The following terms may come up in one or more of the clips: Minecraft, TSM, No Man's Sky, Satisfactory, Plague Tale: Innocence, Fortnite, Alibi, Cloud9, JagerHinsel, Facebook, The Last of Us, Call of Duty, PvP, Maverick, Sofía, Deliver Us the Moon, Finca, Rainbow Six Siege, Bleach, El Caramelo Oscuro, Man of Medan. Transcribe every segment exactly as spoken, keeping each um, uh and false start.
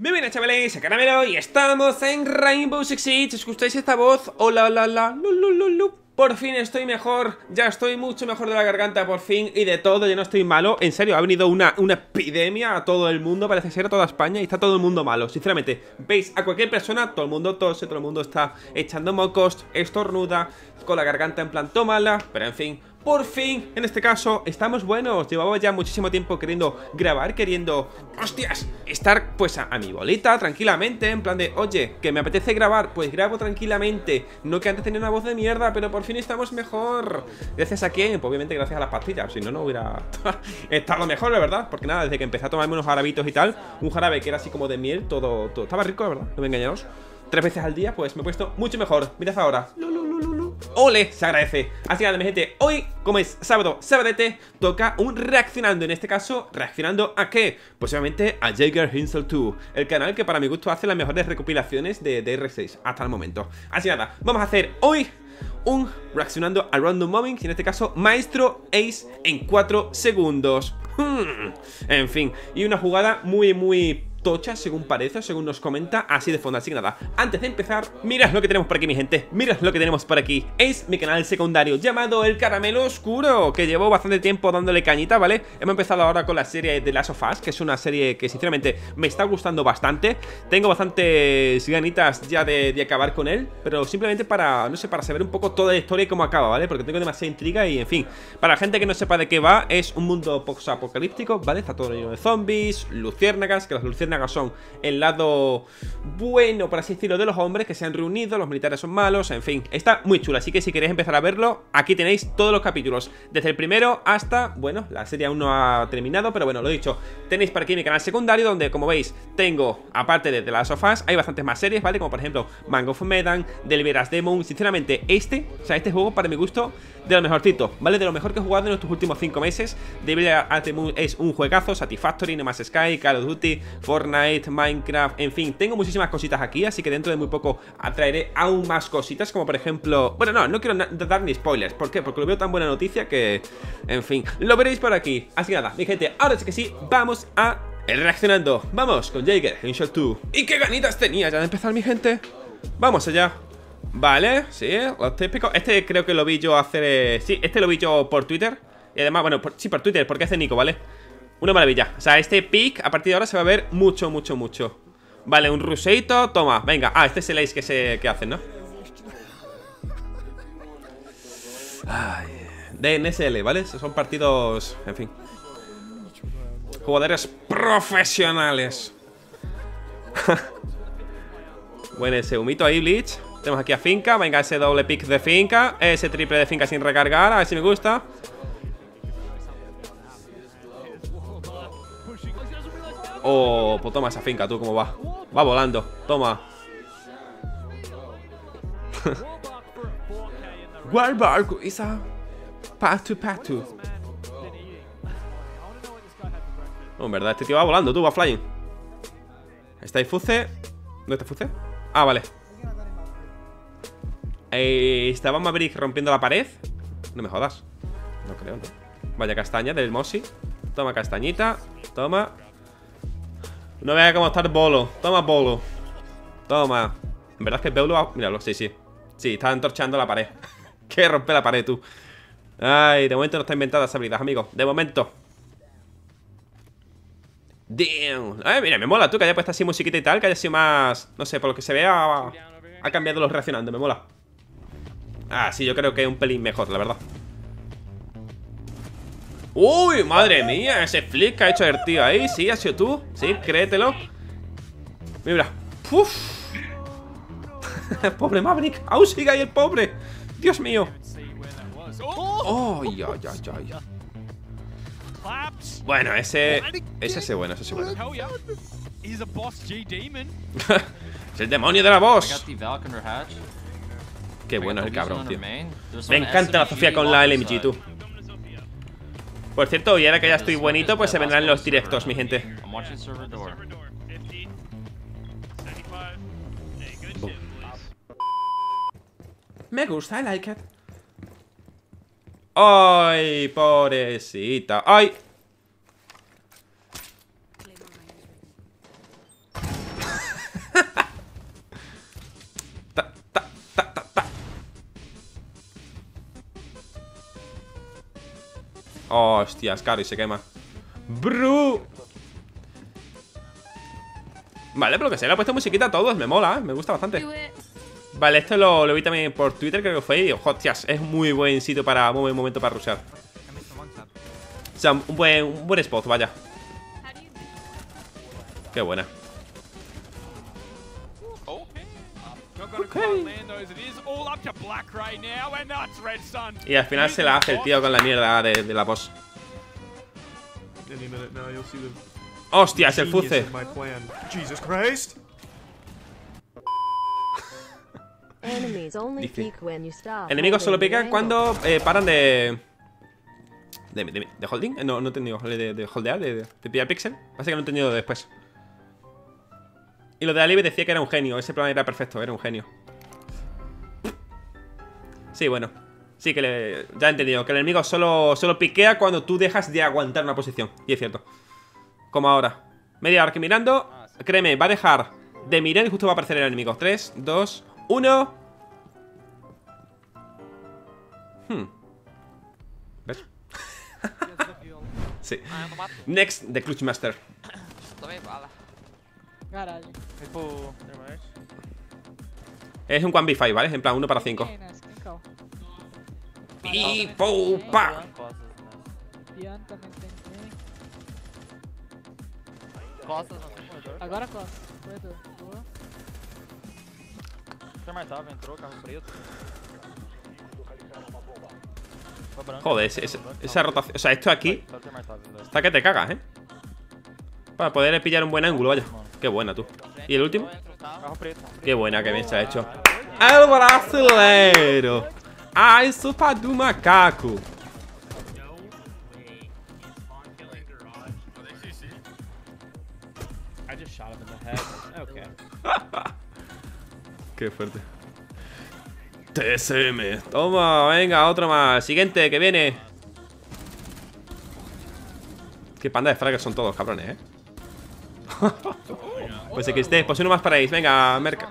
Muy buenas, chavales, El Caramelo y estamos en Rainbow Six Siege. ¿Escucháis esta voz? Hola, hola, hola, lulululu. Por fin estoy mejor, ya estoy mucho mejor de la garganta por fin y de todo, ya no estoy malo. En serio, ha venido una, una epidemia a todo el mundo, parece ser a toda España y está todo el mundo malo. Sinceramente, veis a cualquier persona, todo el mundo tose, todo el mundo está echando mocos, estornuda, con la garganta en plan tómala, pero en fin... Por fin, en este caso, estamos buenos. Llevaba ya muchísimo tiempo queriendo grabar, queriendo, hostias, estar pues a, a mi bolita, tranquilamente. En plan de, oye, que me apetece grabar, pues grabo tranquilamente. No que antes tenía una voz de mierda, pero por fin estamos mejor. ¿Gracias a quién? Pues obviamente gracias a las pastillas. Si no, no hubiera estado mejor, la verdad. Porque nada, desde que empecé a tomarme unos jarabitos y tal, un jarabe que era así como de miel, todo, todo estaba rico, la verdad, no me engañaros. Tres veces al día, pues me he puesto mucho mejor. Mirad ahora, ole, se agradece. Así que nada, mi gente, hoy, como es sábado, sabadete, toca un reaccionando. En este caso, ¿reaccionando a qué? Pues obviamente a JagerHinsel two, el canal que para mi gusto hace las mejores recopilaciones de, de R seis hasta el momento. Así que nada, vamos a hacer hoy un reaccionando a Random Moments, y en este caso, Maestro Ace en cuatro segundos. Hmm. En fin, y una jugada muy, muy... tocha, según parece, según nos comenta, así de fondo. Así que nada, antes de empezar, mirad lo que tenemos por aquí, mi gente, mirad lo que tenemos por aquí. Es mi canal secundario llamado El Caramelo Oscuro, que llevo bastante tiempo dándole cañita, ¿vale? Hemos empezado ahora con la serie The Last of Us, que es una serie que sinceramente me está gustando bastante. Tengo bastantes ganitas ya de, de acabar con él, pero simplemente para, no sé, para saber un poco toda la historia y cómo acaba, ¿vale? Porque tengo demasiada intriga y, en fin, para la gente que no sepa de qué va, es un mundo post-apocalíptico, ¿vale? Está todo lleno de zombies, luciérnagas, que las luciérnagas son el lado bueno, por así decirlo, de los hombres que se han reunido, los militares son malos, en fin, está muy chula. Así que si queréis empezar a verlo, aquí tenéis todos los capítulos, desde el primero hasta, bueno, la serie aún no ha terminado, pero bueno, lo dicho, tenéis por aquí mi canal secundario, donde como veis, tengo, aparte de The Last of Us, hay bastantes más series, ¿vale? Como por ejemplo, Man of Medan, Deliver Us the Moon. Sinceramente, este, o sea, este juego para mi gusto, de lo mejorcito, ¿vale? De lo mejor que he jugado en estos últimos cinco meses, Deliver Us the Moon es un juegazo, Satisfactory, No Man's Sky, Call of Duty, Fortnite, Fortnite, Minecraft, en fin, tengo muchísimas cositas aquí, así que dentro de muy poco atraeré aún más cositas, como por ejemplo, bueno, no, no quiero dar ni spoilers, ¿por qué? Porque lo veo tan buena noticia que, en fin, lo veréis por aquí. Así que nada, mi gente, ahora sí que sí, vamos a el reaccionando, vamos con JagerInShot two. ¿Y qué ganitas tenía ya de empezar, mi gente? Vamos allá. Vale, sí, lo típico, este creo que lo vi yo hacer, sí, este lo vi yo por Twitter, y además, bueno, por, sí, por Twitter, porque hace Nico, ¿vale? Una maravilla, o sea, este pick a partir de ahora se va a ver mucho, mucho, mucho. Vale, un ruseito, toma, venga. Ah, este es el ace que, se, que hacen, ¿no? Ay, D N S L, ¿vale? Son partidos, en fin, jugadores profesionales. Bueno, ese humito ahí, Bleach. Tenemos aquí a Finca, venga, ese doble pick de Finca. Ese triple de Finca sin recargar, a ver si me gusta. Oh, pues toma esa Finca, tú, cómo va. Va volando, toma. Warbark is a Patu Patu. No, en verdad, este tío va volando, tú, va flying. Está ahí Fuce. ¿Dónde está Fuce? Ah, vale. eh, Estaba Maverick rompiendo la pared. No me jodas. No creo, no. Vaya castaña del Mosi. Toma castañita, toma. No vea cómo está el bolo. Toma, bolo. Toma. En verdad es que el bolo ha... Míralo, sí, sí. Sí, está entorchando la pared. Que rompe la pared, tú. Ay, de momento no está inventada esa habilidad, amigo. De momento. Damn. Ay, mira, me mola, tú, que haya puesto así musiquita y tal. Que haya sido más... No sé, por lo que se vea, ha cambiado los reaccionando. Me mola. Ah, sí, yo creo que es un pelín mejor, la verdad. Uy, madre mía, ese flick que ha hecho el tío ahí. Sí, ha sido tú, sí, créetelo. Mira, ¡puf! Pobre Maverick, aún sigue ahí el pobre. Dios mío. Oh, ay, ay, ay, ay. Bueno, ese... Ese es bueno, ese es bueno. Es el demonio de la voz. Qué bueno es el cabrón, tío. Me encanta la Sofía con la L M G, tú. Por cierto, y ahora que ya estoy buenito, pues se vendrán los directos, mi gente. Me gusta, I like it. Ay, pobrecita. Ay. Oh, hostias, claro, y se quema. ¡Bru! Vale, pero que se le ha puesto musiquita a todos. Me mola, ¿eh? Me gusta bastante. Vale, esto lo, lo vi también por Twitter, creo que fue. Y, hostias, es muy buen sitio para... Muy buen momento para rushear. O sea, un buen, un buen spot, vaya. Qué buena. Okay. Y al final se la hace el tío con la mierda de, de la boss. ¡Hostias, el fuce! Enemigos solo pican cuando eh, paran de... De, de, de holding. No, no he entendido. De, de holdear, de, de, de pillar pixel. Pasa que no he entendido después. Y lo de Alibi decía que era un genio. Ese plan era perfecto, era un genio. Sí, bueno. Sí, que le, ya he entendido. Que el enemigo solo, solo piquea cuando tú dejas de aguantar una posición. Y es cierto. Como ahora. Media hora que mirando. Créeme, va a dejar de mirar y justo va a aparecer el enemigo. tres, dos, uno. Hmm. ¿Ves? Sí. Next, the Clutch Master. Es un uno contra cinco, ¿vale? En plan uno para cinco. Y poupa. Agora joder, ese, ese, esa rotación. O sea, esto aquí está que te cagas, ¿eh? Para poder pillar un buen ángulo, vaya. Qué buena, tú. ¿Y el último? Qué buena, que bien se ha hecho. ¡El brasileiro! ¡Ay, sopa de macaco! Qué fuerte. T S M. Toma, venga, otro más. Siguiente, que viene. Qué panda de frags son todos, cabrones, eh. Pues equis de, pues uno más para ir. Venga, merca.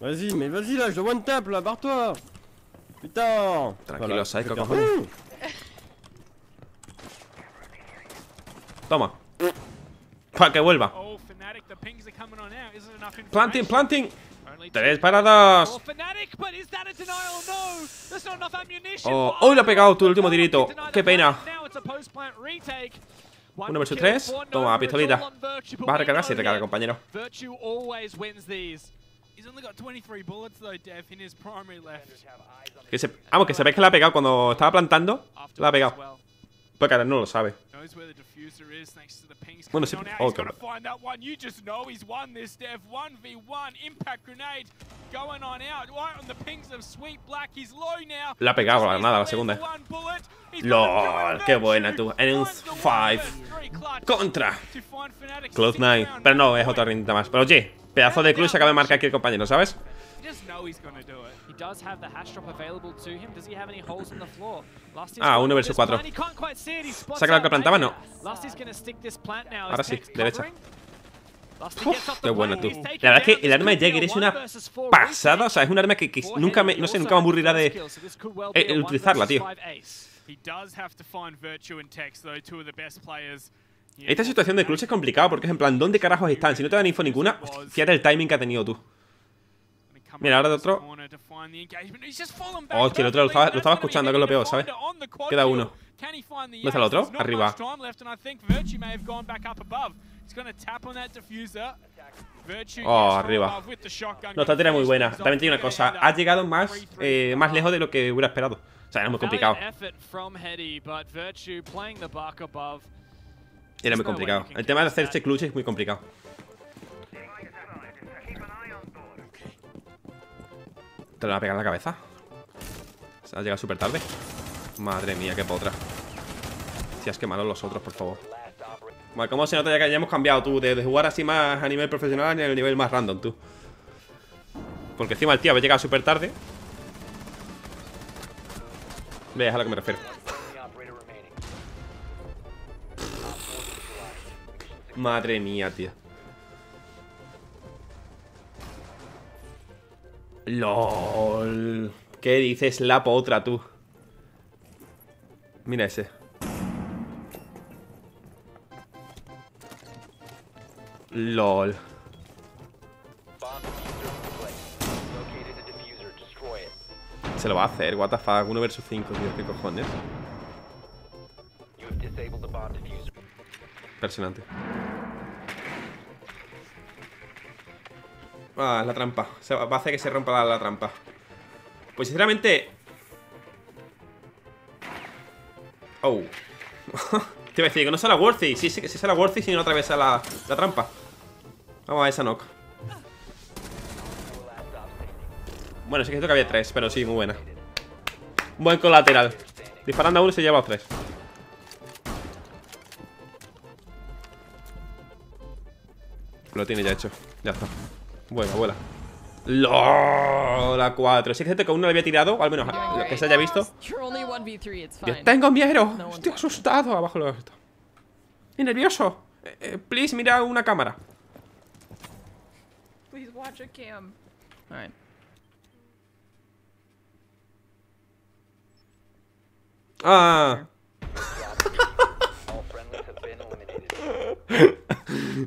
Vas-y, mais vas-y là, je one tap là, barre-toi. Putain. Tranquilo, psycho, cojones. Toma. Para que vuelva. Planting, planting. tres para dos. Oh, hoy lo ha pegado tu último tirito. Qué pena. uno versus tres. Toma, pistolita. Vas a recargar, sí, recarga, compañero. Que se, vamos, que sabéis que la ha pegado cuando estaba plantando. La ha pegado. Porque ahora no lo sabe. Bueno, sí. Oh, qué la ha pegado la granada, la segunda. LOL, qué buena tú. En un cinco contra Cloud nueve. Pero no, es otra rindita más. Pero oye, pedazo de clutch acaba de marcar aquí el compañero, ¿sabes? Ah, uno versus cuatro. ¿Saca lo que plantaba? No. Ahora sí, derecha. Uf, qué buena tú. La verdad es que el arma de Jagger es una pasada. O sea, es un arma que, que nunca me, no sé, nunca me aburrirá de eh, el utilizarla, tío. Esta situación de clutch es complicada porque es en plan, ¿dónde carajos están? Si no te dan info ninguna, fíjate el timing que ha tenido tú. Mira, ahora de otro. Hostia, el otro lo estaba, lo estaba escuchando, que es lo peor, ¿sabes? Queda uno. ¿Dónde está el otro? Arriba. Oh, arriba. No, esta tira muy buena. También tiene una cosa. Ha llegado más, eh, más lejos de lo que hubiera esperado. O sea, era muy complicado. Era muy complicado. El tema de hacer este clutch es muy complicado. Te lo van a pegar en la cabeza. Se ha llegado súper tarde. Madre mía, qué potra. Si has quemado los otros, por favor. Bueno, ¿cómo se nota ya que ya hemos cambiado tú? De, de jugar así más a nivel profesional a nivel más random, tú. Porque encima el tío había llegado súper tarde. Veas a lo que me refiero. Madre mía, tío. LOL. ¿Qué dices la potra tú? Mira ese. LOL. Se lo va a hacer, what the fuck, uno versus cinco, tío, qué cojones. Impresionante. Ah, la trampa. Se va a hacer que se rompa la, la trampa. Pues sinceramente... Oh. Te iba a decir que no será worthy. Sí, sí, sí será worthy si no atraviesa la, la trampa. Vamos a esa knock. Bueno, sí que esto que había tres, pero sí, muy buena. Buen colateral. Disparando a uno se lleva a tres. Lo tiene ya hecho. Ya está. Vuela, vuela. LOL, la cuatro. Si es que con uno le había tirado, o al menos lo que se haya visto. Yo tengo miedo. Estoy asustado. Abajo lo esto. Y nervioso. Eh, eh, please, mira una cámara. Please watch a cam. All right. Ah.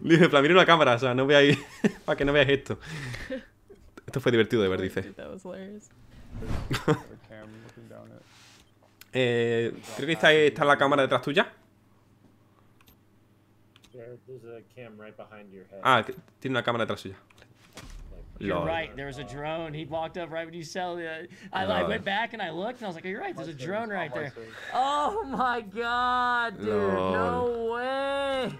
Dice, plan, mira una cámara, o sea, no veáis. Para que no veáis esto. Esto fue divertido de ver, dice. eh, creo que está, está la cámara detrás tuya. Ah, tiene una cámara detrás tuya. You're right. There was a drone. He walked up right when you sell it. I, I went back and I looked and I was like, oh, "You're right. There's a drone right there." Oh my god, dude! Lord. No way.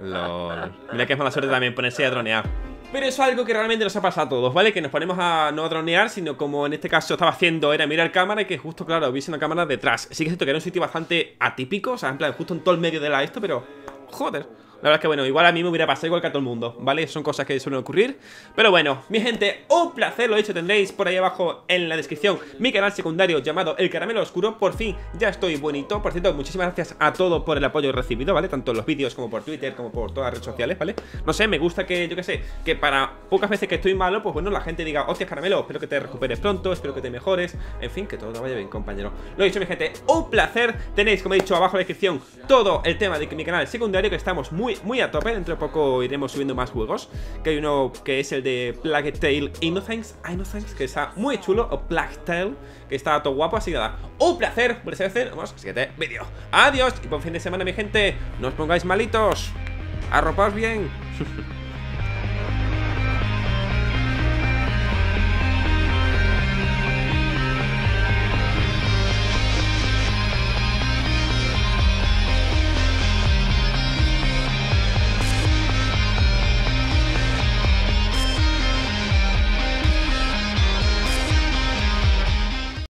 Lord. Mira que es mala suerte también ponerse a dronear. Pero eso es algo que realmente nos ha pasado a todos, ¿vale? Que nos ponemos a no dronear, sino como en este caso estaba haciendo era mirar cámara y que justo, claro, hubiese una cámara detrás. Sí que es esto que era un sitio bastante atípico, o sea, en plan justo en todo el medio de la esto, pero joder. La verdad es que bueno, igual a mí me hubiera pasado igual que a todo el mundo, ¿vale? Son cosas que suelen ocurrir. Pero bueno, mi gente, un placer, lo dicho, tendréis por ahí abajo en la descripción mi canal secundario llamado El Caramelo Oscuro. Por fin, ya estoy bonito. Por cierto, muchísimas gracias a todos por el apoyo recibido, ¿vale? Tanto en los vídeos como por Twitter, como por todas las redes sociales, ¿vale? No sé, me gusta que, yo qué sé, que para pocas veces que estoy malo, pues bueno, la gente diga, hostias, Caramelo, espero que te recuperes pronto, espero que te mejores. En fin, que todo te vaya bien, compañero. Lo dicho, mi gente, un placer. Tenéis, como he dicho, abajo en la descripción todo el tema de mi canal secundario, que estamos muy Muy, muy a tope, dentro de poco iremos subiendo más juegos. Que hay uno que es el de Plague Tale Innocence, Innocence, que está muy chulo, o Plague Tale, que está todo guapo, así que nada, un placer, por ese placer, vamos al siguiente vídeo. Adiós y buen fin de semana, mi gente, no os pongáis malitos, arropaos bien.